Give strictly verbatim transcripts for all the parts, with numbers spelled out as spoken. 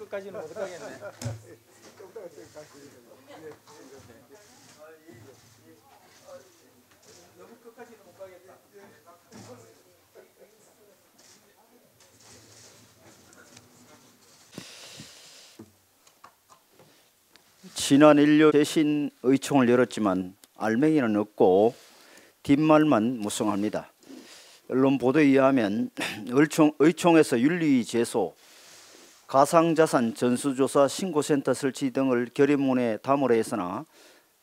끝까지는 못 가겠네. 너무 끝까지는 못 가겠다. 지난 일요 대신 의총을 열었지만 알맹이는 없고 뒷말만 무성합니다. 언론 보도에 의하면 의총, 의총에서 윤리 제소, 가상자산 전수조사 신고센터 설치 등을 결의문에 담으려 했으나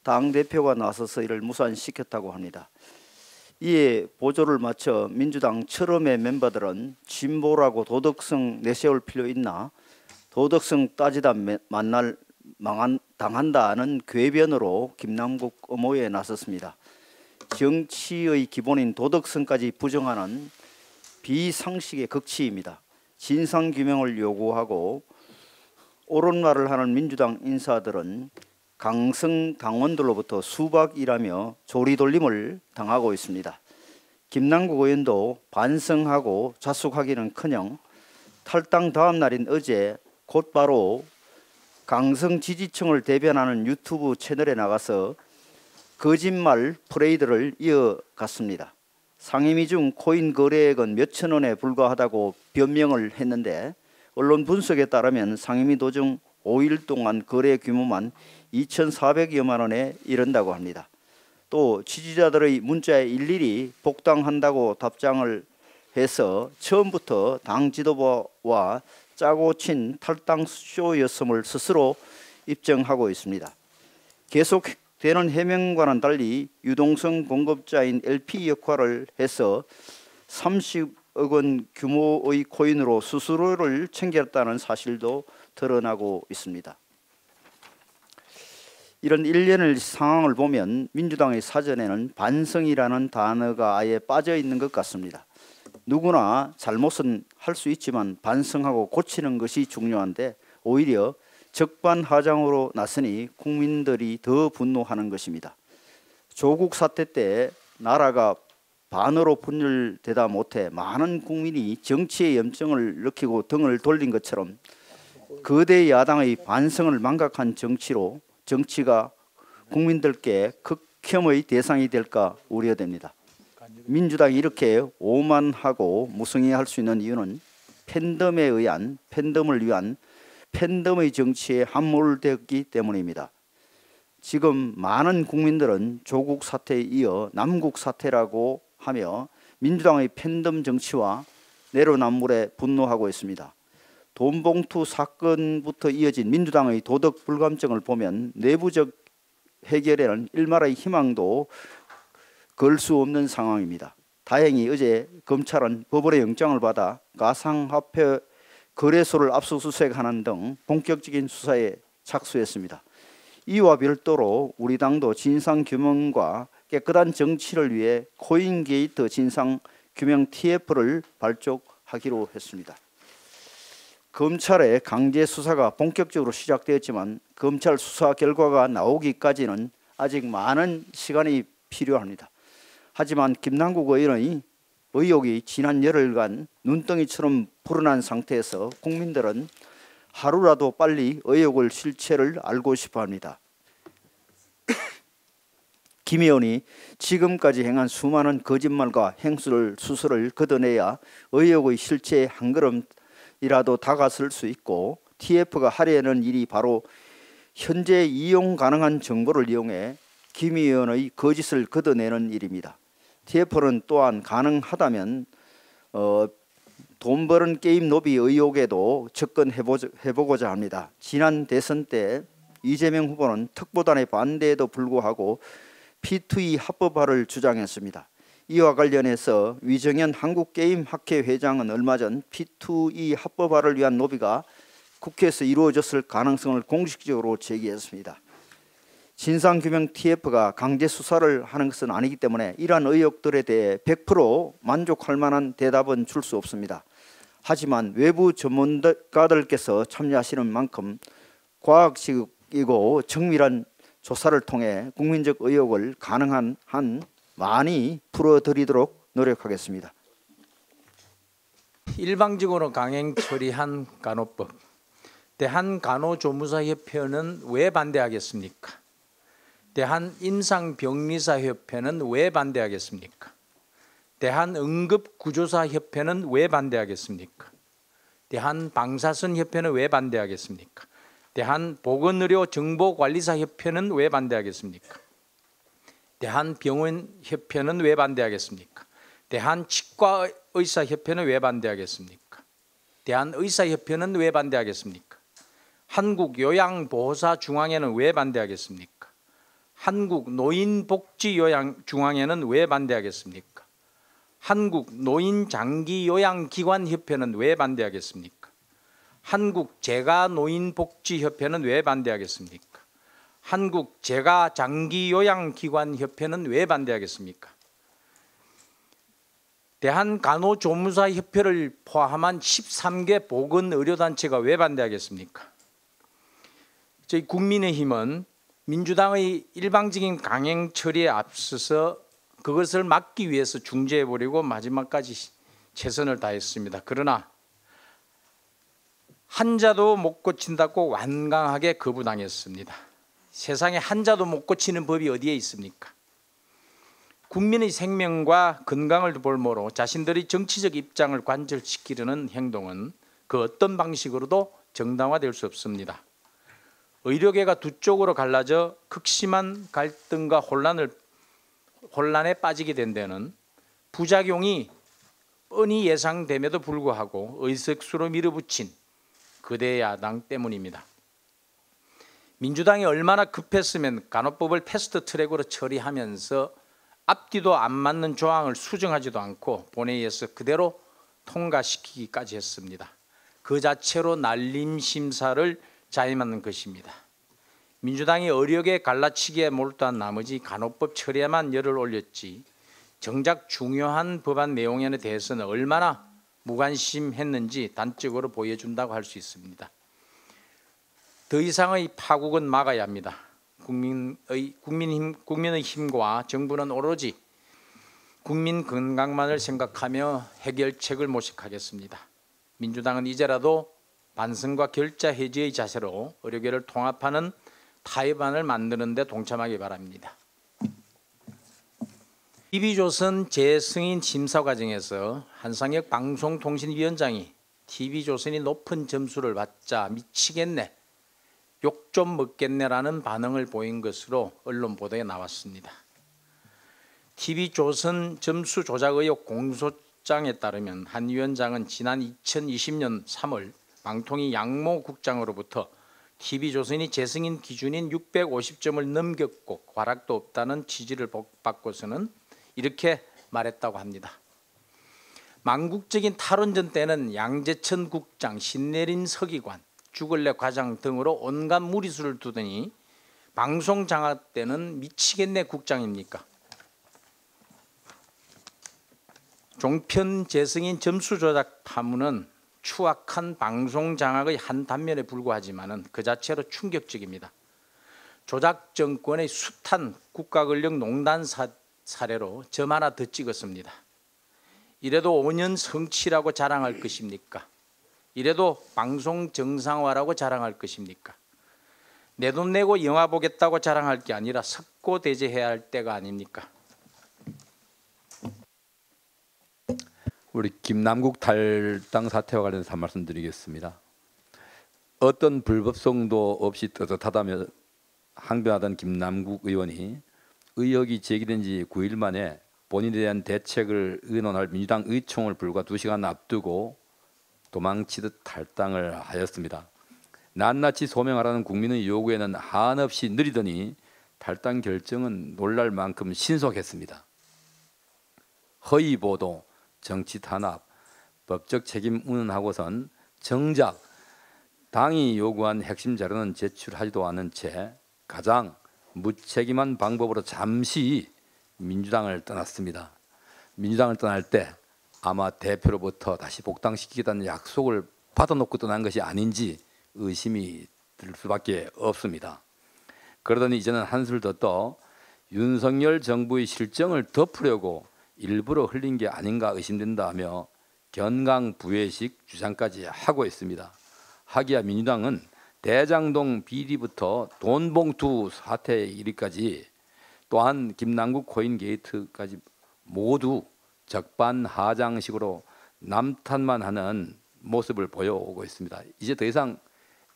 당대표가 나서서 이를 무산시켰다고 합니다. 이에 보조를 마쳐 민주당 처럼의 멤버들은 진보라고 도덕성 내세울 필요 있나, 도덕성 따지다 만날 망한, 당한다는 궤변으로 김남국 엄호에 나섰습니다. 정치의 기본인 도덕성까지 부정하는 비상식의 극치입니다. 진상규명을 요구하고 옳은 말을 하는 민주당 인사들은 강성 당원들로부터 수박이라며 조리돌림을 당하고 있습니다. 김남국 의원도 반성하고 자숙하기는커녕 탈당 다음 날인 어제 곧바로 강성 지지층을 대변하는 유튜브 채널에 나가서 거짓말 프레이드를 이어갔습니다. 상임위 중 코인 거래액은 몇천 원에 불과하다고 변명을 했는데 언론 분석에 따르면 상임위 도중 오 일 동안 거래 규모만 이천사백여만 원에 이른다고 합니다. 또 지지자들의 문자에 일일이 복당한다고 답장을 해서 처음부터 당 지도부와 짜고 친 탈당 쇼였음을 스스로 입증하고 있습니다. 계속 되는 해명과는 달리 유동성 공급자인 엘피 역할을 해서 삼십억 원 규모의 코인으로 수수료를 챙겼다는 사실도 드러나고 있습니다. 이런 일련의 상황을 보면 민주당의 사전에는 반성이라는 단어가 아예 빠져 있는 것 같습니다. 누구나 잘못은 할 수 있지만 반성하고 고치는 것이 중요한데 오히려 적반하장으로 나서니 국민들이 더 분노하는 것입니다. 조국 사태 때 나라가 반으로 분열되다 못해 많은 국민이 정치의 염증을 느끼고 등을 돌린 것처럼 거대 야당의 반성을 망각한 정치로 정치가 국민들께 극혐의 대상이 될까 우려됩니다. 민주당이 이렇게 오만하고 무성의할 수 있는 이유는 팬덤에 의한 팬덤을 위한 팬덤의 정치에 함몰되기 때문입니다. 지금 많은 국민들은 조국 사태에 이어 남국 사태라고 하며 민주당의 팬덤 정치와 내로남불에 분노하고 있습니다. 돈봉투 사건부터 이어진 민주당의 도덕 불감증을 보면 내부적 해결에는 일말의 희망도 걸 수 없는 상황입니다. 다행히 어제 검찰은 법원의 영장을 받아 가상화폐 거래소를 압수수색하는 등 본격적인 수사에 착수했습니다. 이와 별도로 우리 당도 진상규명과 깨끗한 정치를 위해 코인게이트 진상규명 티에프를 발족하기로 했습니다. 검찰의 강제 수사가 본격적으로 시작되었지만 검찰 수사 결과가 나오기까지는 아직 많은 시간이 필요합니다. 하지만 김남국 의원의 의혹이 지난 열흘간 눈덩이처럼 불어난 상태에서 국민들은 하루라도 빨리 의혹을 실체를 알고 싶어합니다. 김 의원이 지금까지 행한 수많은 거짓말과 행수를 수술을 걷어내야 의혹의 실체에 한 걸음이라도 다가설 수 있고 티에프가 하려는 일이 바로 현재 이용 가능한 정보를 이용해 김 의원의 거짓을 걷어내는 일입니다. 티에프는 또한 가능하다면 어, 돈 버는 게임 노비 의혹에도 접근해보고자 합니다. 지난 대선 때 이재명 후보는 특보단의 반대에도 불구하고 피 투 이 합법화를 주장했습니다. 이와 관련해서 위정현 한국게임학회 회장은 얼마 전 피 투 이 합법화를 위한 노비가 국회에서 이루어졌을 가능성을 공식적으로 제기했습니다. 진상규명 티에프가 강제 수사를 하는 것은 아니기 때문에 이러한 의혹들에 대해 백 퍼센트 만족할 만한 대답은 줄 수 없습니다. 하지만 외부 전문가들께서 참여하시는 만큼 과학적이고 정밀한 조사를 통해 국민적 의혹을 가능한 한 많이 풀어드리도록 노력하겠습니다. 일방적으로 강행 처리한 간호법, 대한간호조무사협회는 왜 반대하겠습니까? 대한임상병리사협회는 왜 반대하겠습니까? 대한응급구조사협회는 왜 반대하겠습니까? 대한방사선협회는 왜 반대하겠습니까? 대한보건의료정보관리사협회는 왜 반대하겠습니까? 대한병원협회는 왜 반대하겠습니까? 대한치과의사협회는 왜 반대하겠습니까? 대한의사협회는 왜 반대하겠습니까? 한국요양보호사중앙회는 왜 반대하겠습니까? 한국노인복지요양중앙회는 왜 반대하겠습니까? 한국노인장기요양기관협회는 왜 반대하겠습니까? 한국재가노인복지협회는 왜 반대하겠습니까? 한국재가장기요양기관협회는 왜 반대하겠습니까? 대한간호조무사협회를 포함한 열세 개 보건의료단체가 왜 반대하겠습니까? 저희 국민의힘은 민주당의 일방적인 강행 처리에 앞서서 그것을 막기 위해서 중재해버리고 마지막까지 최선을 다했습니다. 그러나 한자도 못 고친다고 완강하게 거부당했습니다. 세상에 한자도 못 고치는 법이 어디에 있습니까? 국민의 생명과 건강을 볼모로 자신들의 정치적 입장을 관철시키려는 행동은 그 어떤 방식으로도 정당화될 수 없습니다. 의료계가 두 쪽으로 갈라져 극심한 갈등과 혼란을, 혼란에 빠지게 된 데는 부작용이 뻔히 예상됨에도 불구하고 의석수로 밀어붙인 그대 야당 때문입니다. 민주당이 얼마나 급했으면 간호법을 패스트트랙으로 처리하면서 앞뒤도 안 맞는 조항을 수정하지도 않고 본회의에서 그대로 통과시키기까지 했습니다. 그 자체로 날림 심사를 자임하는 것입니다. 민주당이 의료계 갈라치기에 몰두한 나머지 간호법 처리에만 열을 올렸지 정작 중요한 법안 내용에 대해서는 얼마나 무관심했는지 단적으로 보여준다고 할 수 있습니다. 더 이상의 파국은 막아야 합니다. 국민의, 국민힘, 국민의힘과 정부는 오로지 국민 건강만을 생각하며 해결책을 모색하겠습니다. 민주당은 이제라도 반성과 결자 해지의 자세로 의료계를 통합하는 타협안을 만드는 데 동참하기 바랍니다. 티비조선 재승인 심사 과정에서 한상혁 방송통신위원장이 티비조선이 높은 점수를 받자 미치겠네, 욕 좀 먹겠네라는 반응을 보인 것으로 언론 보도에 나왔습니다. 티비조선 점수 조작 의혹 공소장에 따르면 한 위원장은 지난 이천이십 년 삼월 방통위 양모 국장으로부터 티비조선이 재승인 기준인 육백오십 점을 넘겼고 과락도 없다는 지지를 받고서는 이렇게 말했다고 합니다. 망국적인 탈원전 때는 양재천 국장, 신내린 서기관, 주걸레 과장 등으로 온갖 무리수를 두더니 방송 장악 때는 미치겠네 국장입니까? 종편 재승인 점수 조작 파문은 추악한 방송 장악의 한 단면에 불과하지만은 그 자체로 충격적입니다. 조작 정권의 숱한 국가권력 농단 사, 사례로 점 하나 더 찍었습니다. 이래도 오 년 성취라고 자랑할 것입니까? 이래도 방송 정상화라고 자랑할 것입니까? 내 돈 내고 영화 보겠다고 자랑할 게 아니라 석고 대제해야 할 때가 아닙니까? 우리 김남국 탈당 사태와 관련해서 한 말씀 드리겠습니다. 어떤 불법성도 없이 떳떳하다며 항변하던 김남국 의원이 의혹이 제기된 지 구 일 만에 본인에 대한 대책을 의논할 민주당 의총을 불과 두 시간 앞두고 도망치듯 탈당을 하였습니다. 낱낱이 소명하라는 국민의 요구에는 한없이 느리더니 탈당 결정은 놀랄 만큼 신속했습니다. 허위 보도, 정치 탄압, 법적 책임 운운하고선 정작 당이 요구한 핵심 자료는 제출하지도 않은 채 가장 무책임한 방법으로 잠시 민주당을 떠났습니다. 민주당을 떠날 때 아마 대표로부터 다시 복당시키겠다는 약속을 받아놓고 떠난 것이 아닌지 의심이 들 수밖에 없습니다. 그러더니 이제는 한술 더 떠 윤석열 정부의 실정을 덮으려고 일부러 흘린 게 아닌가 의심된다며 견강부회식 주장까지 하고 있습니다. 하기야 민주당은 대장동 비리부터 돈봉투 사태 일까지 또한 김남국 코인게이트까지 모두 적반하장식으로 남탓만 하는 모습을 보여오고 있습니다. 이제 더 이상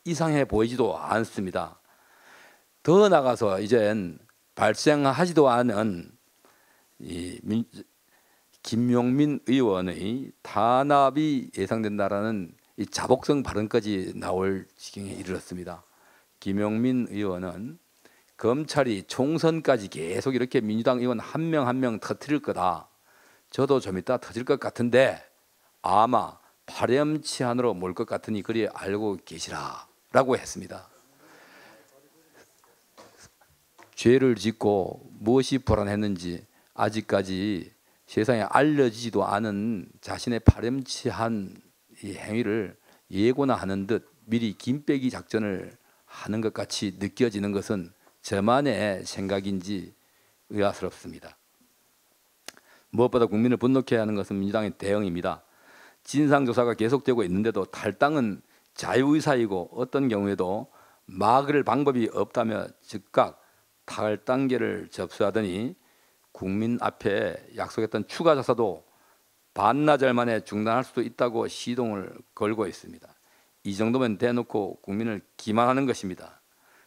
이상해 보이지도 않습니다. 더 나아가서 이젠 발생하지도 않은 이 민, 김용민 의원의 탄압이 예상된다라는 이 자복성 발언까지 나올 지경에 이르렀습니다. 김용민 의원은 검찰이 총선까지 계속 이렇게 민주당 의원 한 명 한 명 터뜨릴 거다. 저도 좀 이따 터질 것 같은데 아마 파렴치한으로 몰 것 같으니 그리 알고 계시라 라고 했습니다. 죄를 짓고 무엇이 불안했는지 아직까지 세상에 알려지지도 않은 자신의 파렴치한 이 행위를 예고나 하는 듯 미리 김빼기 작전을 하는 것 같이 느껴지는 것은 저만의 생각인지 의아스럽습니다. 무엇보다 국민을 분노케 하는 것은 민주당의 대응입니다. 진상조사가 계속되고 있는데도 탈당은 자유의사이고 어떤 경우에도 막을 방법이 없다며 즉각 탈당계를 접수하더니 국민 앞에 약속했던 추가 조사도 반나절 만에 중단할 수도 있다고 시동을 걸고 있습니다. 이 정도면 대놓고 국민을 기만하는 것입니다.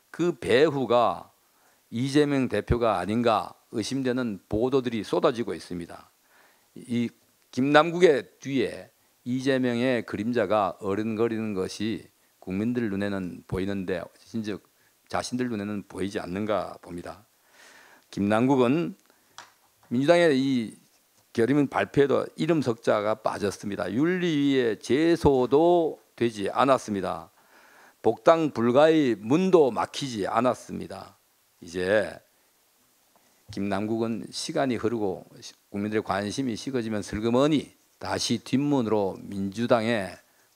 그 배후가 이재명 대표가 아닌가 의심되는 보도들이 쏟아지고 있습니다. 이 김남국의 뒤에 이재명의 그림자가 어른거리는 것이 국민들 눈에는 보이는데 진즉 자신들 눈에는 보이지 않는가 봅니다. 김남국은 민주당의 이 결의문 발표에도 이름 석자가 빠졌습니다. 윤리위에 제소도 되지 않았습니다. 복당 불가의 문도 막히지 않았습니다. 이제 김남국은 시간이 흐르고 국민들의 관심이 식어지면 슬그머니 다시 뒷문으로 민주당에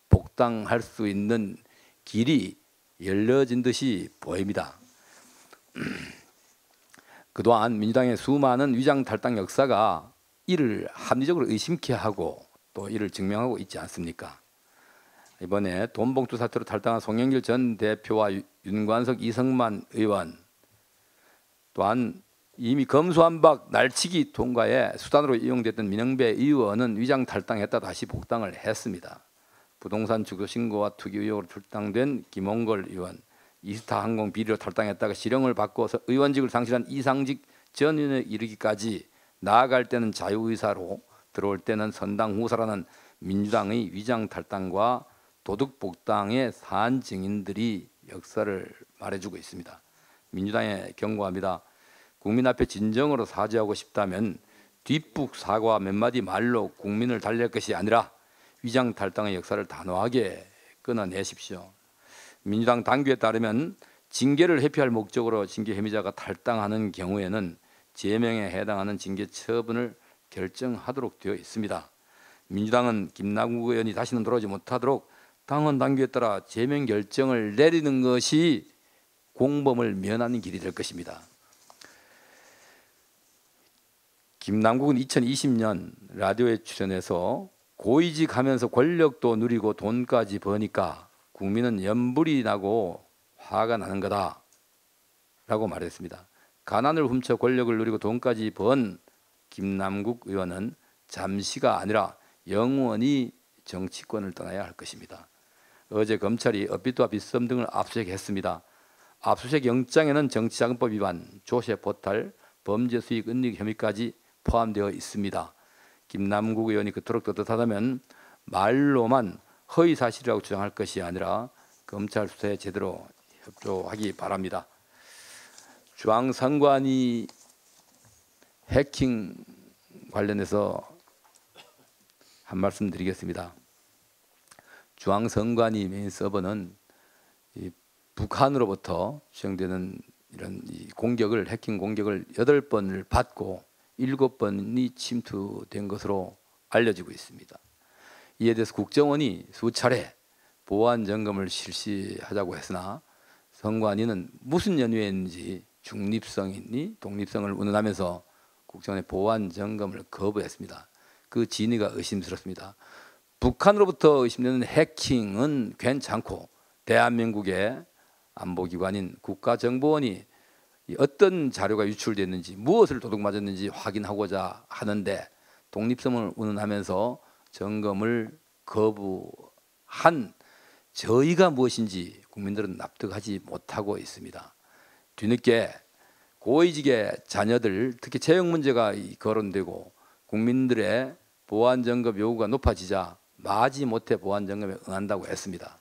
복당할 수 있는 길이 열려진 듯이 보입니다. 그동안 민주당의 수많은 위장 탈당 역사가 이를 합리적으로 의심케 하고 또 이를 증명하고 있지 않습니까? 이번에 돈봉투 사태로 탈당한 송영길 전 대표와 윤관석, 이성만 의원 또한 이미 검수한박 날치기 통과에 수단으로 이용됐던 민영배 의원은 위장 탈당했다 다시 복당을 했습니다. 부동산 주거신고와 투기 의혹으로 출당된 김홍걸 의원, 이스타 항공 비리로 탈당했다가 실형을 받고 의원직을 상실한 이상직 전 의원에 이르기까지 나아갈 때는 자유의사로 들어올 때는 선당후사라는 민주당의 위장 탈당과 도둑 복당의 사안 증인들이 역사를 말해주고 있습니다. 민주당에 경고합니다. 국민 앞에 진정으로 사죄하고 싶다면 뒷북 사과 몇 마디 말로 국민을 달랠 것이 아니라 위장 탈당의 역사를 단호하게 끊어내십시오. 민주당 당규에 따르면 징계를 회피할 목적으로 징계 혐의자가 탈당하는 경우에는 제명에 해당하는 징계 처분을 결정하도록 되어 있습니다. 민주당은 김남국 의원이 다시는 돌아오지 못하도록 당헌 당규에 따라 제명 결정을 내리는 것이 공범을 면하는 길이 될 것입니다. 김남국은 이천이십 년 라디오에 출연해서 고위직하면서 권력도 누리고 돈까지 버니까 국민은 염불이 나고 화가 나는 거다 라고 말했습니다. 가난을 훔쳐 권력을 누리고 돈까지 번 김남국 의원은 잠시가 아니라 영원히 정치권을 떠나야 할 것입니다. 어제 검찰이 업비트와 빚썸 등을 압수수색했습니다. 압수수색 영장에는 정치자금법 위반, 조세 포탈, 범죄 수익 은닉 혐의까지 포함되어 있습니다. 김남국 의원이 그토록 떳떳하다면 말로만 허위 사실이라고 주장할 것이 아니라 검찰 수사에 제대로 협조하기 바랍니다. 주앙 선관위 해킹 관련해서 한 말씀 드리겠습니다. 주앙 선관위 메인 서버는 이 북한으로부터 시행되는 이런 이 공격을 해킹 공격을 여덟 번을 받고 일곱 번이 침투된 것으로 알려지고 있습니다. 이에 대해서 국정원이 수차례 보안 점검을 실시하자고 했으나 선관위는 무슨 연유인지 중립성이니 독립성을 운운하면서 국정원의 보안 점검을 거부했습니다. 그 진위가 의심스럽습니다. 북한으로부터 의심되는 해킹은 괜찮고 대한민국의 안보기관인 국가정보원이 어떤 자료가 유출됐는지 무엇을 도둑맞았는지 확인하고자 하는데 독립성을 운운하면서 점검을 거부한 저희가 무엇인지 국민들은 납득하지 못하고 있습니다. 뒤늦게 고위직의 자녀들 특히 채용 문제가 거론되고 국민들의 보안점검 요구가 높아지자 마지못해 보안점검에 응한다고 했습니다.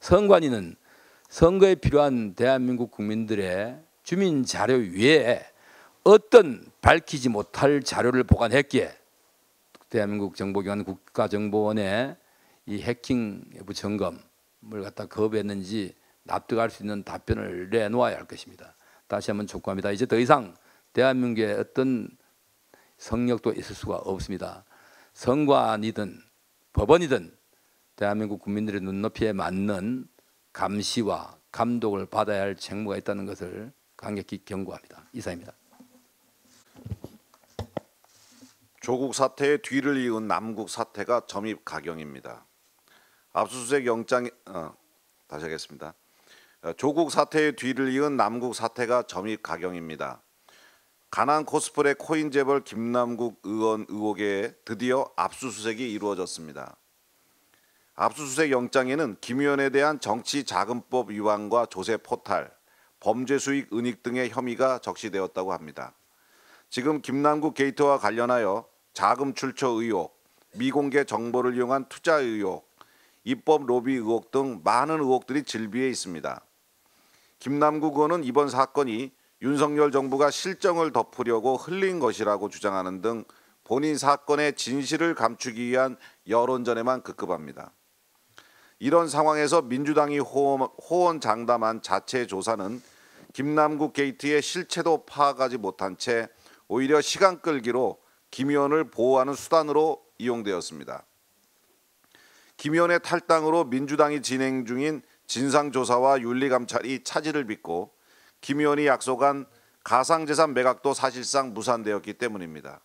선관위는 선거에 필요한 대한민국 국민들의 주민 자료 위에 어떤 밝히지 못할 자료를 보관했기에 대한민국 정보기관 국가정보원의 이 해킹 여부 점검을 갖다 거부했는지 납득할 수 있는 답변을 내놓아야 할 것입니다. 다시 한번 촉구합니다. 이제 더 이상 대한민국에 어떤 성역도 있을 수가 없습니다. 선관이든 법원이든 대한민국 국민들의 눈높이에 맞는 감시와 감독을 받아야 할 책무가 있다는 것을 강력히 경고합니다. 이상입니다. 조국 사태의 뒤를 이은 남국 사태가 점입 가경입니다. 압수수색 영장 어, 다시 하겠습니다. 조국 사태의 뒤를 이은 남국 사태가 점입 가경입니다. 가난 코스프레 코인 재벌 김남국 의원 의혹에 드디어 압수수색이 이루어졌습니다. 압수수색 영장에는 김 의원에 대한 정치자금법 위반과 조세 포탈, 범죄 수익 은닉 등의 혐의가 적시되었다고 합니다. 지금 김남국 게이트와 관련하여 자금 출처 의혹, 미공개 정보를 이용한 투자 의혹, 입법 로비 의혹 등 많은 의혹들이 질비해 있습니다. 김남국 의원은 이번 사건이 윤석열 정부가 실정을 덮으려고 흘린 것이라고 주장하는 등 본인 사건의 진실을 감추기 위한 여론전에만 급급합니다. 이런 상황에서 민주당이 호언, 호언장담한 자체 조사는 김남국 게이트의 실체도 파악하지 못한 채 오히려 시간 끌기로 김 의원을 보호하는 수단으로 이용되었습니다. 김 의원의 탈당으로 민주당이 진행 중인 진상조사와 윤리감찰이 차질을 빚고 김 의원이 약속한 가상재산 매각도 사실상 무산되었기 때문입니다.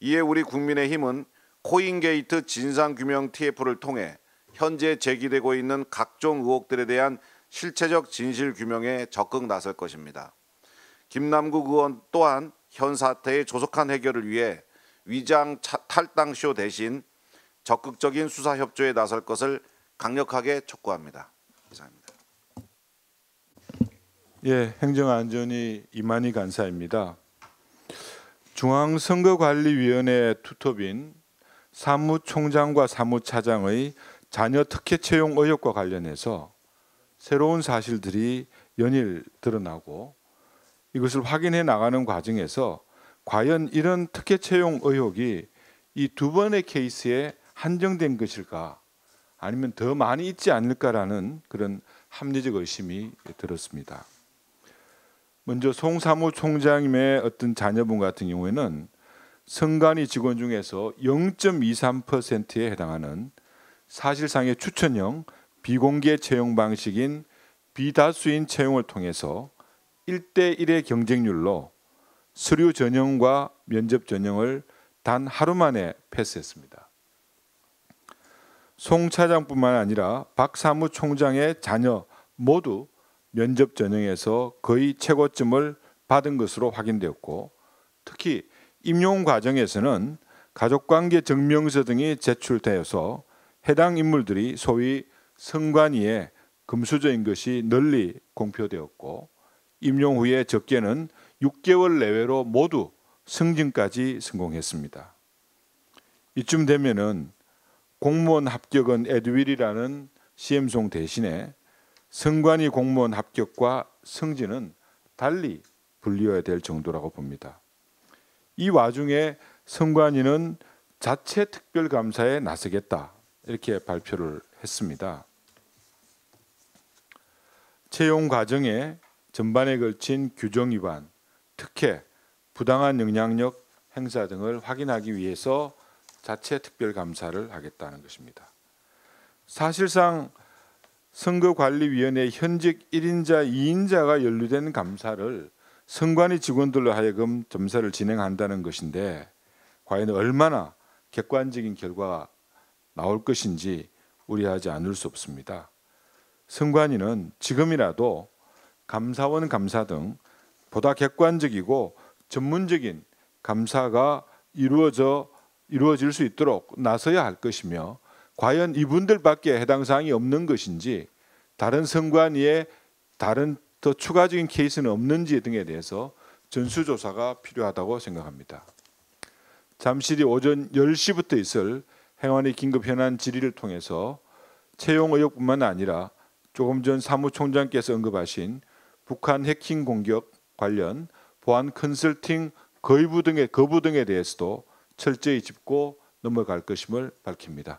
이에 우리 국민의힘은 코인게이트 진상규명 티에프를 통해 현재 제기되고 있는 각종 의혹들에 대한 실체적 진실규명에 적극 나설 것입니다. 김남국 의원 또한 현 사태의 조속한 해결을 위해 위장 탈당쇼 대신 적극적인 수사 협조에 나설 것을 강력하게 촉구합니다. 이상입니다. 예, 행정안전위 이만희 간사입니다. 중앙선거관리위원회 투톱인 사무총장과 사무차장의 자녀 특혜 채용 의혹과 관련해서 새로운 사실들이 연일 드러나고 이것을 확인해 나가는 과정에서 과연 이런 특혜 채용 의혹이 이 두 번의 케이스에 한정된 것일까 아니면 더 많이 있지 않을까라는 그런 합리적 의심이 들었습니다. 먼저 송 사무총장님의 어떤 자녀분 같은 경우에는 선관위 직원 중에서 영 점 이삼 퍼센트에 해당하는 사실상의 추천형 비공개 채용 방식인 비다수인 채용을 통해서 일 대 일의 경쟁률로 서류 전형과 면접 전형을 단 하루 만에 패스했습니다. 송 차장뿐만 아니라 박 사무총장의 자녀 모두 면접 전형에서 거의 최고점을 받은 것으로 확인되었고 특히 임용 과정에서는 가족관계 증명서 등이 제출되어서 해당 인물들이 소위 선관위의 금수저인 것이 널리 공표되었고 임용 후에 적게는 육 개월 내외로 모두 승진까지 성공했습니다. 이쯤 되면은 공무원 합격은 에듀윌이라는 씨엠송 대신에 선관위 공무원 합격과 승진은 달리 분리해야 될 정도라고 봅니다. 이 와중에 선관위는 자체 특별감사에 나서겠다 이렇게 발표를 했습니다. 채용 과정에 전반에 걸친 규정 위반, 특혜, 부당한 영향력 행사 등을 확인하기 위해서 자체 특별감사를 하겠다는 것입니다. 사실상 선거관리위원회 현직 일 인자, 이 인자가 연루된 감사를 선관위 직원들로 하여금 점사를 진행한다는 것인데 과연 얼마나 객관적인 결과가 나올 것인지 우려하지 않을 수 없습니다. 선관위는 지금이라도 감사원 감사 등 보다 객관적이고 전문적인 감사가 이루어져 이루어질 수 있도록 나서야 할 것이며, 과연 이분들밖에 해당 사항이 없는 것인지, 다른 선관위의 다른 더 추가적인 케이스는 없는지 등에 대해서 전수조사가 필요하다고 생각합니다. 잠실이 오전 열 시부터 있을 행안위 긴급 현안 질의를 통해서 채용 의혹뿐만 아니라 조금 전 사무총장께서 언급하신 북한 해킹 공격 관련 보안 컨설팅 거부 등의 거부 등에 대해서도 철저히 짚고 넘어갈 것임을 밝힙니다.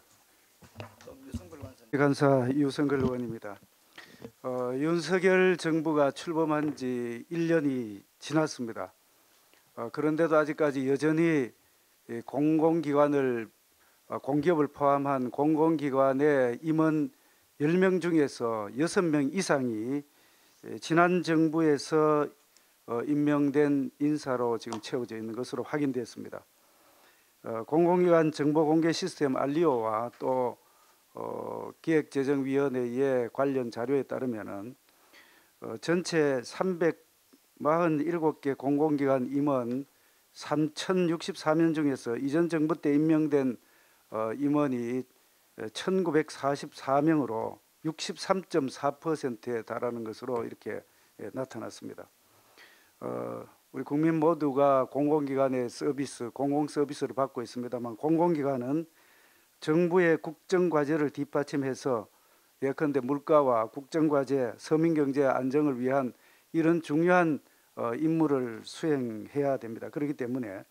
간사 유성글 의원입니다. 어, 윤석열 정부가 출범한 지 일 년이 지났습니다. 어, 그런데도 아직까지 여전히 이 공공기관을 어, 공기업을 포함한 공공기관의 임원 열 명 중에서 여섯 명 이상이 지난 정부에서 어, 임명된 인사로 지금 채워져 있는 것으로 확인됐습니다. 어, 공공기관 정보공개 시스템 알리오와 또 어, 기획재정위원회의 관련 자료에 따르면은 어, 전체 삼백사십칠 개 공공기관 임원 삼천육십사 명 중에서 이전 정부 때 임명된 어, 임원이 천구백사십사 명으로 육십삼 점 사 퍼센트에 달하는 것으로 이렇게 예, 나타났습니다. 어, 우리 국민 모두가 공공기관의 서비스, 공공서비스를 받고 있습니다만, 공공기관은 정부의 국정과제를 뒷받침해서 예컨대 물가와 국정과제, 서민경제 안정을 위한 이런 중요한 어, 임무를 수행해야 됩니다. 그렇기 때문에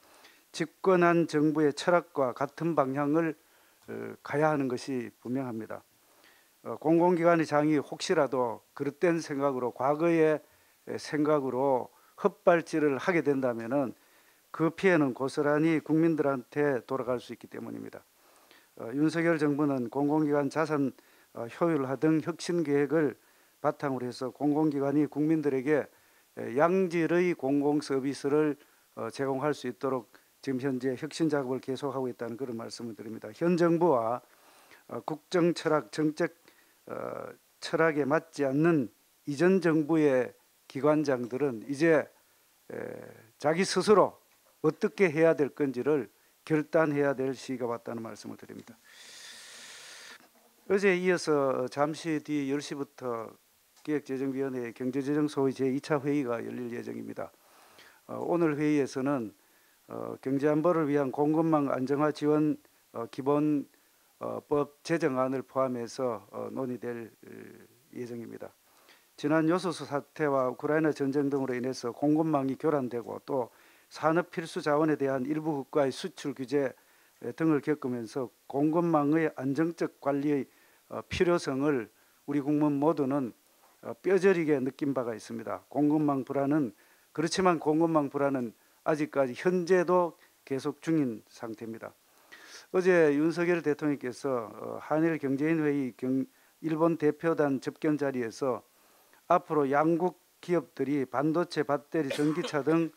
집권한 정부의 철학과 같은 방향을 어, 가야 하는 것이 분명합니다. 어, 공공기관의 장이 혹시라도 그릇된 생각으로, 과거의 생각으로 헛발질을 하게 된다면은 그 피해는 고스란히 국민들한테 돌아갈 수 있기 때문입니다. 어, 윤석열 정부는 공공기관 자산 어, 효율화 등 혁신 계획을 바탕으로 해서 공공기관이 국민들에게 양질의 공공서비스를 어, 제공할 수 있도록 지금 현재 혁신 작업을 계속하고 있다는 그런 말씀을 드립니다. 현 정부와 어, 국정 철학, 정책 어, 철학에 맞지 않는 이전 정부의 기관장들은 이제 에, 자기 스스로 어떻게 해야 될 건지를 결단해야 될 시기가 왔다는 말씀을 드립니다. 어제에 이어서 잠시 뒤 열 시부터 기획재정위원회 경제재정소의 제이 차 회의가 열릴 예정입니다. 어, 오늘 회의에서는 어, 경제안보를 위한 공급망 안정화 지원 어, 기본법 어, 제정안을 포함해서 어, 논의될 예정입니다. 지난 요소수 사태와 우크라이나 전쟁 등으로 인해서 공급망이 교란되고 또 산업 필수 자원에 대한 일부 국가의 수출 규제 등을 겪으면서 공급망의 안정적 관리의 필요성을 우리 국민 모두는 뼈저리게 느낀 바가 있습니다. 공급망 불안은 그렇지만 공급망 불안은 아직까지 현재도 계속 중인 상태입니다. 어제 윤석열 대통령께서 한일 경제인회의 일본 대표단 접견 자리에서 앞으로 양국 기업들이 반도체, 배터리, 전기차 등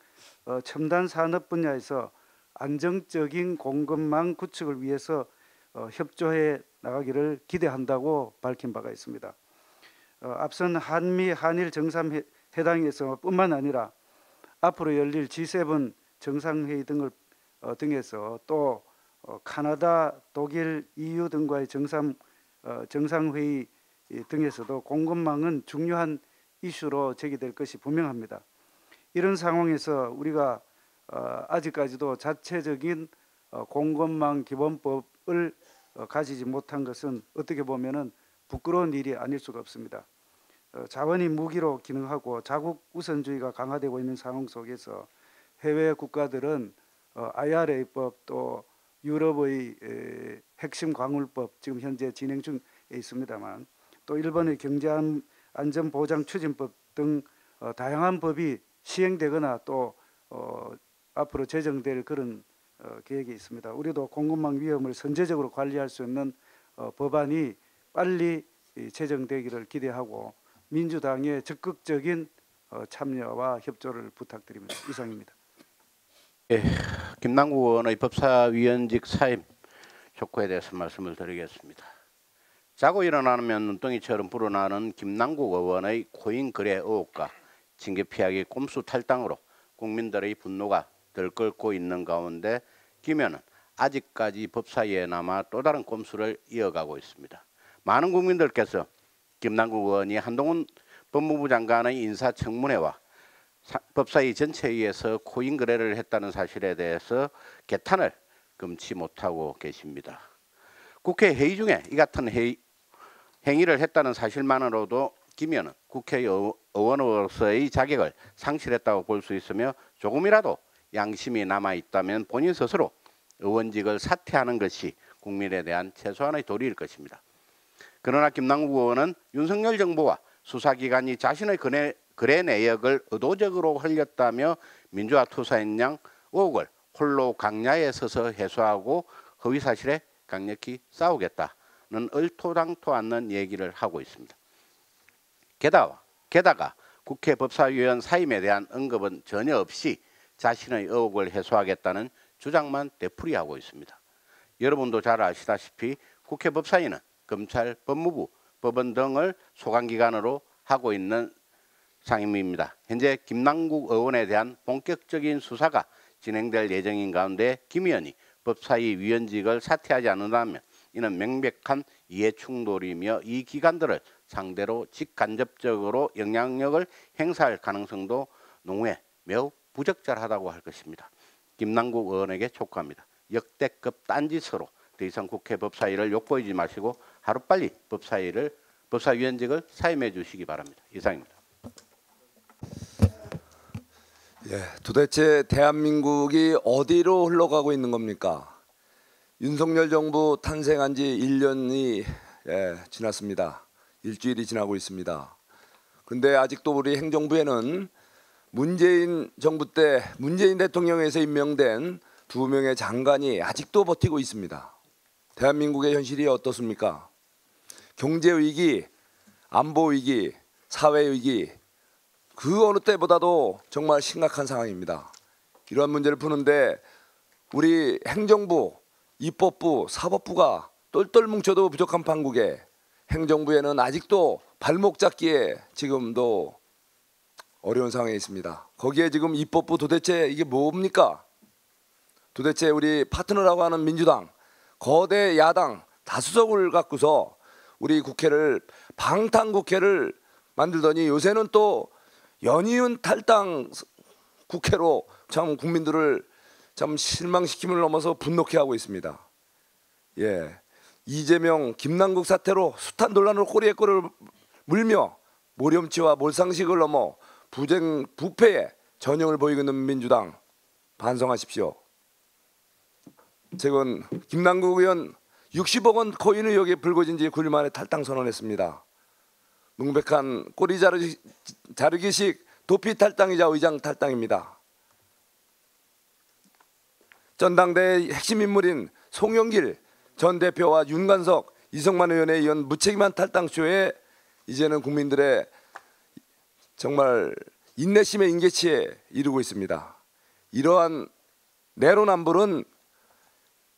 어, 첨단 산업 분야에서 안정적인 공급망 구축을 위해서 어, 협조해 나가기를 기대한다고 밝힌 바가 있습니다. 어, 앞선 한미 한일 정상회담에서 뿐만 아니라 앞으로 열릴 지 세븐 정상회의 등을 어, 등에서 또 어, 캐나다, 독일, 이 유 등과의 정상 어, 정상회의 등에서도 공급망은 중요한 이슈로 제기될 것이 분명합니다. 이런 상황에서 우리가 아직까지도 자체적인 공급망 기본법을 가지지 못한 것은 어떻게 보면은 부끄러운 일이 아닐 수가 없습니다. 자원이 무기로 기능하고 자국 우선주의가 강화되고 있는 상황 속에서 해외 국가들은 아이 알 에이법 또 유럽의 핵심 광물법 지금 현재 진행 중에 있습니다만, 또 일본의 경제안전보장추진법 등 다양한 법이 시행되거나 또 어, 앞으로 제정될 그런 어, 계획이 있습니다. 우리도 공급망 위험을 선제적으로 관리할 수 있는 어, 법안이 빨리 이, 제정되기를 기대하고 민주당의 적극적인 어, 참여와 협조를 부탁드립니다. 이상입니다. 예, 김남국 의원의 법사위원직 사임 촉구에 대해서 말씀을 드리겠습니다. 자고 일어나면 눈덩이처럼 불어나는 김남국 의원의 코인 거래 의혹과 징계 피하기 꼼수 탈당으로 국민들의 분노가 들끓고 있는 가운데 김 의원은 아직까지 법사위에 남아 또 다른 꼼수를 이어가고 있습니다. 많은 국민들께서 김남국 의원이 한동훈 법무부 장관의 인사청문회와 법사위 전체위에서 코인 거래를 했다는 사실에 대해서 개탄을 금치 못하고 계십니다. 국회 회의 중에 이 같은 회의, 행위를 했다는 사실만으로도 김 의원은 국회의원으로서의 자격을 상실했다고 볼 수 있으며 조금이라도 양심이 남아있다면 본인 스스로 의원직을 사퇴하는 것이 국민에 대한 최소한의 도리일 것입니다. 그러나 김남국 의원은 윤석열 정부와 수사기관이 자신의 거래, 거래 내역을 의도적으로 흘렸다며 민주화 투사인 양 의혹을 홀로 강야에 서서 해소하고 허위사실에 강력히 싸우겠다는 얼토당토 않는 얘기를 하고 있습니다. 게다가, 게다가 국회 법사위원 사임에 대한 언급은 전혀 없이 자신의 의혹을 해소하겠다는 주장만 되풀이하고 있습니다. 여러분도 잘 아시다시피 국회 법사위는 검찰, 법무부, 법원 등을 소관기관으로 하고 있는 상임위입니다. 현재 김남국 의원에 대한 본격적인 수사가 진행될 예정인 가운데 김 의원이 법사위 위원직을 사퇴하지 않는다면 이는 명백한 이해충돌이며 이 기관들을 상대로 직간접적으로 영향력을 행사할 가능성도 농후해 매우 부적절하다고 할 것입니다. 김남국 의원에게 촉구합니다. 역대급 딴짓으로 더 이상 국회 법사위를 욕보이지 마시고 하루빨리 법사위를, 법사위원직을 사임해 주시기 바랍니다. 이상입니다. 예, 도대체 대한민국이 어디로 흘러가고 있는 겁니까? 윤석열 정부 탄생한 지 일 년이 예, 지났습니다. 일주일이 지나고 있습니다. 그런데 아직도 우리 행정부에는 문재인 정부 때 문재인 대통령에서 임명된 두 명의 장관이 아직도 버티고 있습니다. 대한민국의 현실이 어떻습니까? 경제 위기, 안보 위기, 사회 위기 그 어느 때보다도 정말 심각한 상황입니다. 이러한 문제를 푸는데 우리 행정부, 입법부, 사법부가 똘똘 뭉쳐도 부족한 판국에 행정부에는 아직도 발목 잡기에 지금도 어려운 상황에 있습니다. 거기에 지금 입법부 도대체 이게 뭡니까? 도대체 우리 파트너라고 하는 민주당, 거대 야당 다수석을 갖고서 우리 국회를 방탄국회를 만들더니 요새는 또 연이은 탈당 국회로 참 국민들을 참 실망시킴을 넘어서 분노케 하고 있습니다. 예, 이재명, 김남국 사태로 숱한 논란으로 꼬리에 꼬리를 물며 모렴치와 몰상식을 넘어 부쟁 부패의 전형을 보이고 있는 민주당 반성하십시오. 최근 김남국 의원 육십억 원 코인 의혹에 불거진 지 구일 만에 탈당 선언했습니다. 명백한 꼬리 자르기, 자르기식 도피 탈당이자 의장 탈당입니다. 전당대의 핵심 인물인 송영길 전 대표와 윤관석, 이성만 의원에 이은 무책임한 탈당쇼에 이제는 국민들의 정말 인내심의 인계치에 이르고 있습니다. 이러한 내로남불은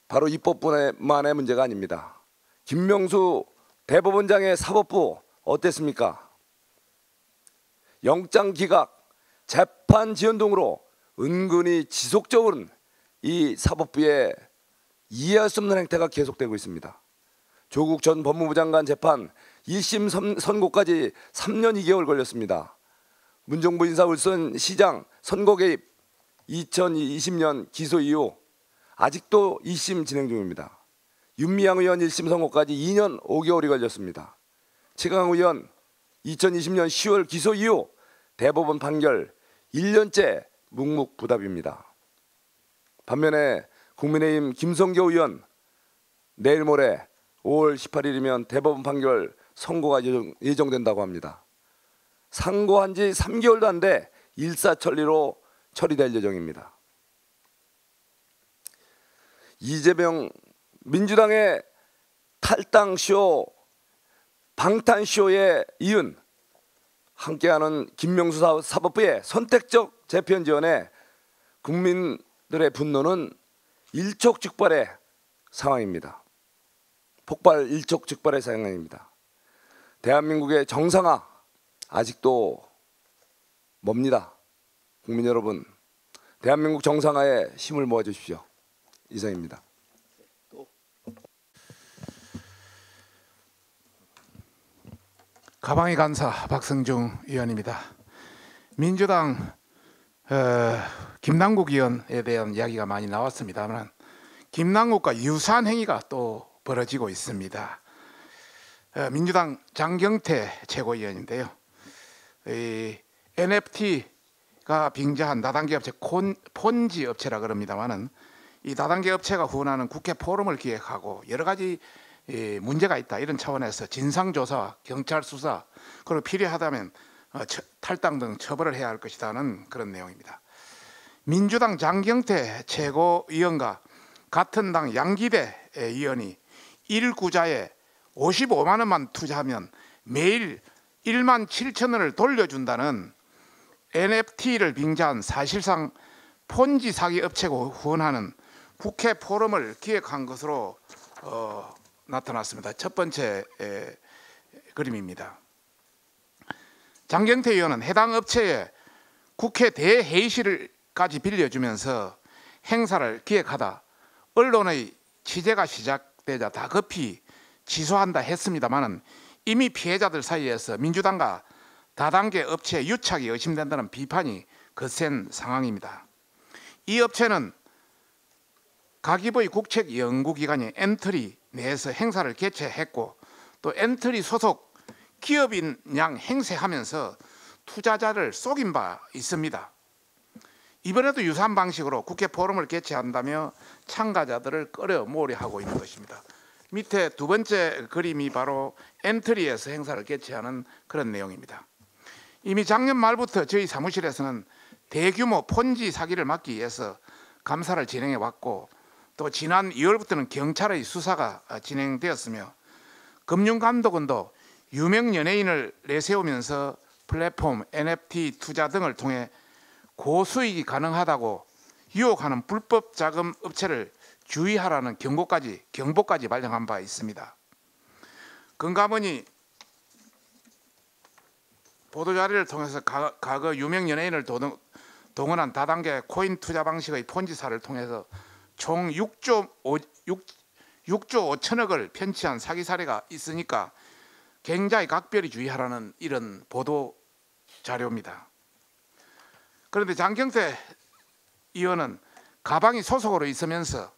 바로 입법부만의 문제가 아닙니다. 김명수 대법원장의 사법부 어땠습니까? 영장 기각, 재판 지연 등으로 은근히 지속적으로 이 사법부의 이해할 수 없는 행태가 계속되고 있습니다. 조국 전 법무부 장관 재판 일 심 선고까지 삼 년 이 개월 걸렸습니다. 문정부 인사 울산 시장 선거 개입 이천이십 년 기소 이후 아직도 이 심 진행 중입니다. 윤미향 의원 일 심 선고까지 이 년 오 개월이 걸렸습니다. 최강 의원 이천이십 년 시월 기소 이후 대법원 판결 일 년째 묵묵부답입니다. 반면에 국민의힘 김성계 의원 내일 모레 오월 십팔일이면 대법원 판결 선고가 예정된다고 합니다. 상고한 지 삼 개월도 안 돼 일사천리로 처리될 예정입니다. 이재명 민주당의 탈당쇼 방탄쇼에 이은 함께하는 김명수 사법부의 선택적 재편 지원에 국민들의 분노는 일촉즉발의 상황입니다. 폭발 일촉즉발의 상황입니다. 대한민국의 정상화 아직도 멉니다. 국민 여러분, 대한민국 정상화에 힘을 모아주십시오. 이상입니다. 가방의 간사 박성중 의원입니다. 민주당 어, 김남국 의원에 대한 이야기가 많이 나왔습니다만 김남국과 유사한 행위가 또 벌어지고 있습니다. 어, 민주당 장경태 최고위원인데요. 이 엔에프티가 빙자한 다단계 업체 콘, 폰지 업체라 그럽니다만은 이 다단계 업체가 후원하는 국회 포럼을 기획하고 여러 가지 이 문제가 있다 이런 차원에서 진상조사, 경찰 수사 그리고 필요하다면 어, 처, 탈당 등 처벌을 해야 할 것이라는 그런 내용입니다. 민주당 장경태 최고위원과 같은 당 양기대 의원이 일구자에 오십오만 원만 투자하면 매일 일만 칠천 원을 돌려준다는 엔에프티를 빙자한 사실상 폰지 사기 업체가 후원하는 국회 포럼을 기획한 것으로 어, 나타났습니다. 첫 번째 에, 그림입니다. 장경태 의원은 해당 업체에 국회 대회의실까지 빌려주면서 행사를 기획하다 언론의 취재가 시작되자 다급히 취소한다 했습니다만은 이미 피해자들 사이에서 민주당과 다단계 업체의 유착이 의심된다는 비판이 거센 상황입니다. 이 업체는 가기부의 국책 연구기관인 엔트리 내에서 행사를 개최했고 또 엔트리 소속 기업인 양 행세하면서 투자자를 속인 바 있습니다. 이번에도 유사한 방식으로 국회 포럼을 개최한다며 참가자들을 끌어 모으려 하고 있는 것입니다. 밑에 두 번째 그림이 바로 엔트리에서 행사를 개최하는 그런 내용입니다. 이미 작년 말부터 저희 사무실에서는 대규모 폰지 사기를 막기 위해서 감사를 진행해 왔고 또 지난 이월부터는 경찰의 수사가 진행되었으며 금융감독원도 유명 연예인을 내세우면서 플랫폼, 엔에프티 투자 등을 통해 고수익이 가능하다고 유혹하는 불법 자금 업체를 주의하라는 경고까지, 경보까지 발령한 바 있습니다. 금감원이 보도자료를 통해서 가, 과거 유명 연예인을 도동, 동원한 다단계 코인 투자 방식의 폰지사를 통해서 총 육조 오천억을 편취한 사기 사례가 있으니까 굉장히 각별히 주의하라는 이런 보도 자료입니다. 그런데 장경태 의원은 가방이 소속으로 있으면서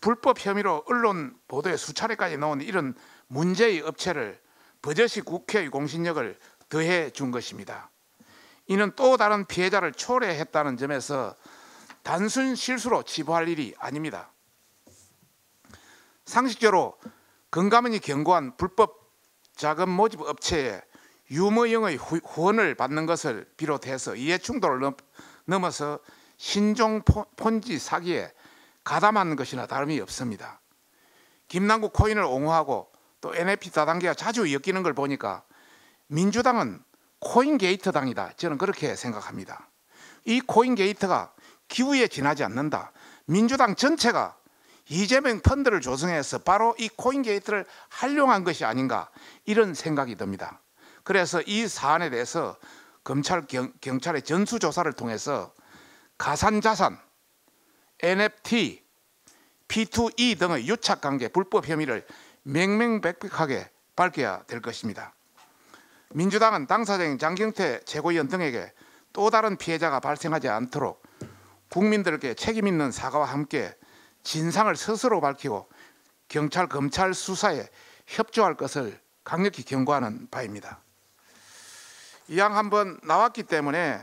불법 혐의로 언론 보도에 수차례까지 나온 이런 문제의 업체를 버젓이 국회의 공신력을 더해 준 것입니다. 이는 또 다른 피해자를 초래했다는 점에서 단순 실수로 치부할 일이 아닙니다. 상식적으로 금감원이 경고한 불법 자금 모집 업체에 유무형의 후원을 받는 것을 비롯해서 이해충돌을 넘어서 신종 폰지 사기에 가담한 것이나 다름이 없습니다. 김남국 코인을 옹호하고 또 엔에프티 다단계가 자주 엮이는 걸 보니까 민주당은 코인게이트 당이다. 저는 그렇게 생각합니다. 이 코인게이트가 기후에 지나지 않는다. 민주당 전체가 이재명 펀드를 조성해서 바로 이 코인게이트를 활용한 것이 아닌가 이런 생각이 듭니다. 그래서 이 사안에 대해서 검찰, 경, 경찰의 전수조사를 통해서 가산자산, 엔에프티, 피 투 이 등의 유착관계 불법 혐의를 명명백백하게 밝혀야 될 것입니다. 민주당은 당사자인 장경태 최고위원 등에게 또 다른 피해자가 발생하지 않도록 국민들께 책임 있는 사과와 함께 진상을 스스로 밝히고 경찰, 검찰 수사에 협조할 것을 강력히 경고하는 바입니다. 이왕 한번 나왔기 때문에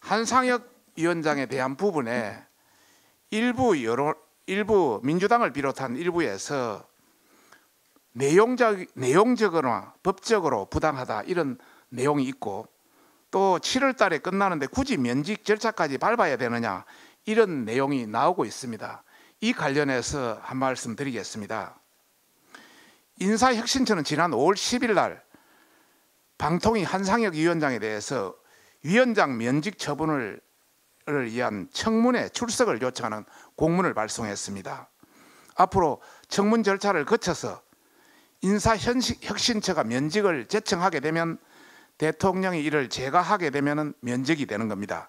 한상혁 위원장에 대한 부분에 일부, 여론, 일부 민주당을 비롯한 일부에서 내용적, 내용적으로나 법적으로 부당하다 이런 내용이 있고 또 칠월 달에 끝나는데 굳이 면직 절차까지 밟아야 되느냐 이런 내용이 나오고 있습니다. 이 관련해서 한 말씀 드리겠습니다. 인사혁신처는 지난 오월 십일 날 방통위 한상혁 위원장에 대해서 위원장 면직 처분을 위한 청문회 출석을 요청하는 공문을 발송했습니다. 앞으로 청문 절차를 거쳐서 인사혁신처가 면직을 제청하게 되면 대통령이 이를 제거하게 되면 면직이 되는 겁니다.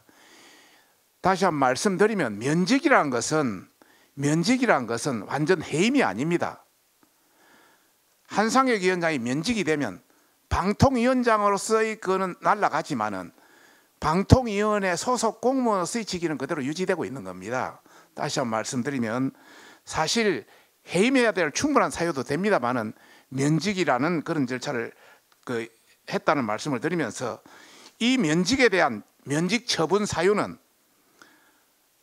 다시 한번 말씀드리면 면직이라는 것은 면직이라는 것은 완전 해임이 아닙니다. 한상혁 위원장이 면직이 되면 방통위원장으로서의 그는 날아가지만은 방통위원회 소속 공무원으로서의 직위는 그대로 유지되고 있는 겁니다. 다시 한번 말씀드리면 사실 해임해야 될 충분한 사유도 됩니다만은 면직이라는 그런 절차를 그 했다는 말씀을 드리면서 이 면직에 대한 면직 처분 사유는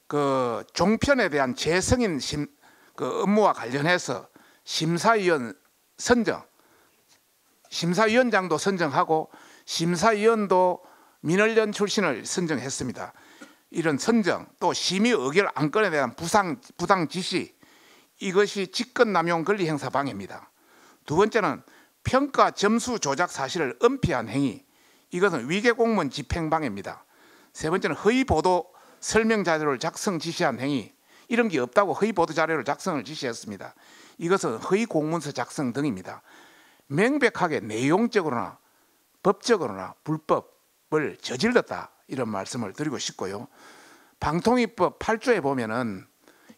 그 종편에 대한 재승인 심, 그 업무와 관련해서 심사위원 선정, 심사위원장도 선정하고 심사위원도 민원련 출신을 선정했습니다. 이런 선정 또 심의 의결 안건에 대한 부상, 부당 지시 이것이 직권남용 권리 행사 방해입니다. 두 번째는 평가 점수 조작 사실을 은폐한 행위 이것은 위계 공무원 집행 방해입니다. 세 번째는 허위 보도 설명 자료를 작성 지시한 행위 이런 게 없다고 허위 보도 자료를 작성을 지시했습니다. 이것은 허위 공문서 작성 등입니다. 명백하게 내용적으로나 법적으로나 불법을 저질렀다 이런 말씀을 드리고 싶고요. 방통위법 팔 조에 보면은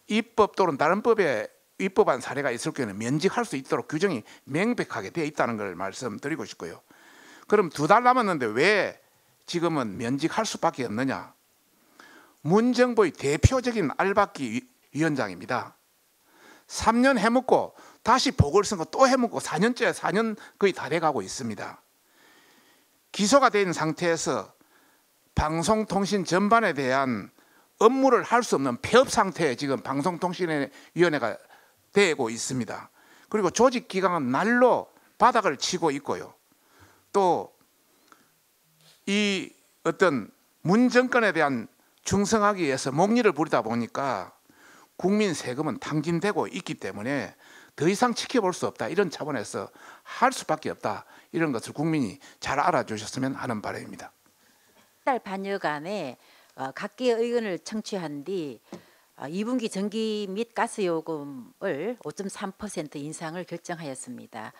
입법 또는 다른 법에 위법한 사례가 있을 경우에는 면직할 수 있도록 규정이 명백하게 되어 있다는 걸 말씀드리고 싶고요. 그럼 두 달 남았는데 왜 지금은 면직할 수밖에 없느냐? 문정부의 대표적인 알박기 위원장입니다. 삼 년 해먹고 다시 보궐선거 또 해먹고 사 년째 사 년 거의 다 돼가고 있습니다. 기소가 된 상태에서 방송통신 전반에 대한 업무를 할 수 없는 폐업 상태에 지금 방송통신위원회가 되고 있습니다. 그리고 조직기강은 날로 바닥을 치고 있고요. 또 이 어떤 문정권에 대한 충성하기 위해서 목리를 부리다 보니까 국민 세금은 탕진되고 있기 때문에 더 이상 지켜볼 수 없다. 이런 차원에서 할 수밖에 없다. 이런 것을 국민이 잘 알아주셨으면 하는 바람입니다. 한 달 반여간에 각기의 의견을 청취한 뒤 이 분기 전기 및 가스요금을 오 점 삼 퍼센트 인상을 결정하였습니다.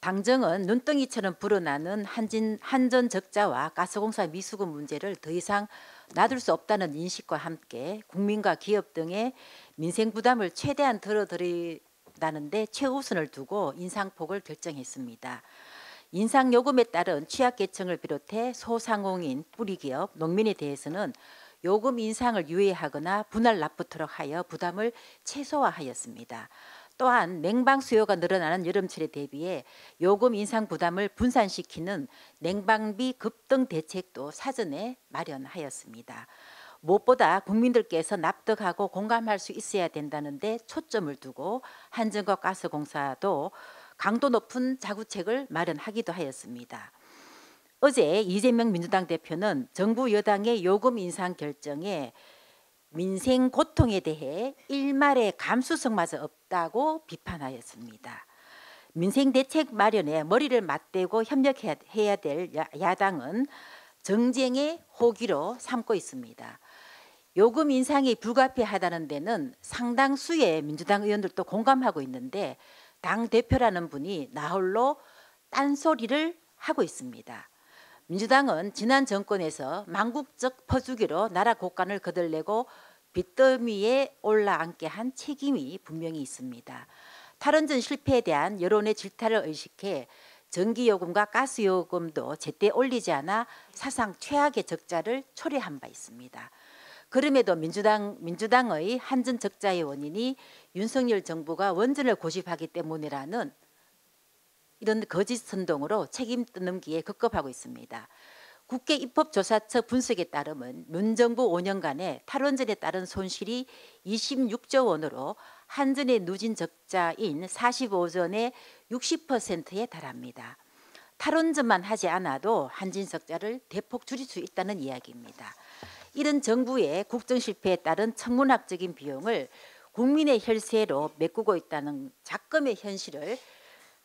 당정은 눈덩이처럼 불어나는 한진, 한전 적자와 가스공사 미수금 문제를 더 이상 놔둘 수 없다는 인식과 함께 국민과 기업 등의 민생 부담을 최대한 덜어드리라는 데 최우선을 두고 인상폭을 결정했습니다. 인상요금에 따른 취약계층을 비롯해 소상공인, 뿌리기업, 농민에 대해서는 요금 인상을 유예하거나 분할 납부토록 하여 부담을 최소화하였습니다. 또한 냉방 수요가 늘어나는 여름철에 대비해 요금 인상 부담을 분산시키는 냉방비 급등 대책도 사전에 마련하였습니다. 무엇보다 국민들께서 납득하고 공감할 수 있어야 된다는 데 초점을 두고 한전과 가스공사도 강도 높은 자구책을 마련하기도 하였습니다. 어제 이재명 민주당 대표는 정부 여당의 요금 인상 결정에 민생 고통에 대해 일말의 감수성마저 없다고 비판하였습니다. 민생 대책 마련에 머리를 맞대고 협력해야 될 야당은 정쟁의 호기로 삼고 있습니다. 요금 인상이 불가피하다는 데는 상당수의 민주당 의원들도 공감하고 있는데 당 대표라는 분이 나홀로 딴소리를 하고 있습니다. 민주당은 지난 정권에서 망국적 퍼주기로 나라 곳간을 거들내고 빚더미에 올라앉게 한 책임이 분명히 있습니다. 탈원전 실패에 대한 여론의 질타를 의식해 전기요금과 가스요금도 제때 올리지 않아 사상 최악의 적자를 초래한 바 있습니다. 그럼에도 민주당, 민주당의 한전 적자의 원인이 윤석열 정부가 원전을 고집하기 때문이라는 이런 거짓 선동으로 책임 떠넘기에 급급하고 있습니다. 국회 입법조사처 분석에 따르면 문정부 오 년간에 탈원전에 따른 손실이 이십육 조 원으로 한전의 누진 적자인 사십오 조의 육십 퍼센트에 달합니다. 탈원전만 하지 않아도 한전 적자를 대폭 줄일 수 있다는 이야기입니다. 이런 정부의 국정 실패에 따른 천문학적인 비용을 국민의 혈세로 메꾸고 있다는 작금의 현실을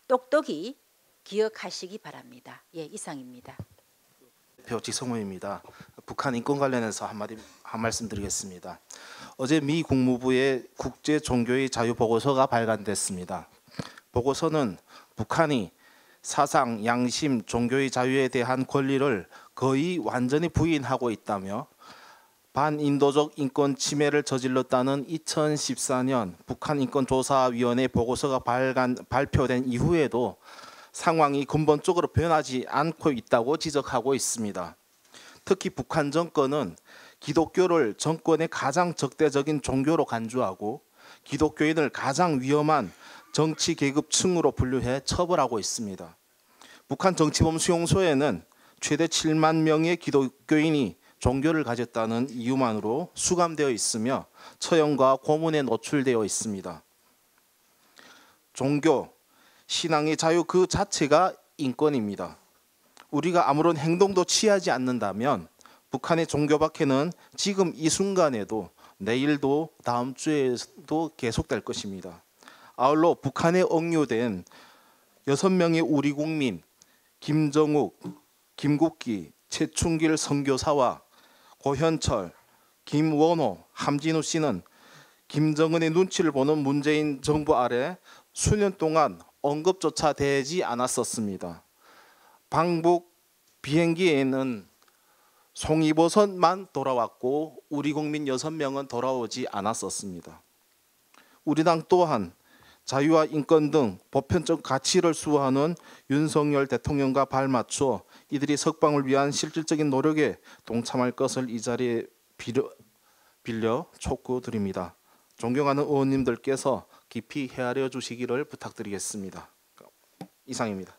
똑똑히 기억하시기 바랍니다. 예, 이상입니다. 대표 지성훈입니다. 북한 인권 관련해서 한마디 한 말씀 드리겠습니다. 어제 미 국무부의 국제 종교의 자유 보고서가 발간됐습니다. 보고서는 북한이 사상, 양심, 종교의 자유에 대한 권리를 거의 완전히 부인하고 있다며 반인도적 인권 침해를 저질렀다는 이천십사 년 북한인권조사위원회 보고서가 발간, 발표된 이후에도 상황이 근본적으로 변하지 않고 있다고 지적하고 있습니다. 특히 북한 정권은 기독교를 정권의 가장 적대적인 종교로 간주하고 기독교인을 가장 위험한 정치계급층으로 분류해 처벌하고 있습니다. 북한 정치범 수용소에는 최대 칠만 명의 기독교인이 종교를 가졌다는 이유만으로 수감되어 있으며 처형과 고문에 노출되어 있습니다. 종교, 신앙의 자유 그 자체가 인권입니다. 우리가 아무런 행동도 취하지 않는다면 북한의 종교박해는 지금 이 순간에도 내일도 다음 주에도 계속될 것입니다. 아울러 북한에 억류된 여섯 명의 우리 국민 김정욱, 김국기, 최충길 선교사와 고현철, 김원호, 함진우 씨는 김정은의 눈치를 보는 문재인 정부 아래 수년 동안 언급조차 되지 않았었습니다. 방북 비행기에는 송이버섯만 돌아왔고 우리 국민 여섯 명은 돌아오지 않았었습니다. 우리 당 또한 자유와 인권 등 보편적 가치를 수호하는 윤석열 대통령과 발맞춰 이들이 석방을 위한 실질적인 노력에 동참할 것을 이 자리에 빌려, 빌려 촉구드립니다. 존경하는 의원님들께서 깊이 헤아려 주시기를 부탁드리겠습니다. 이상입니다.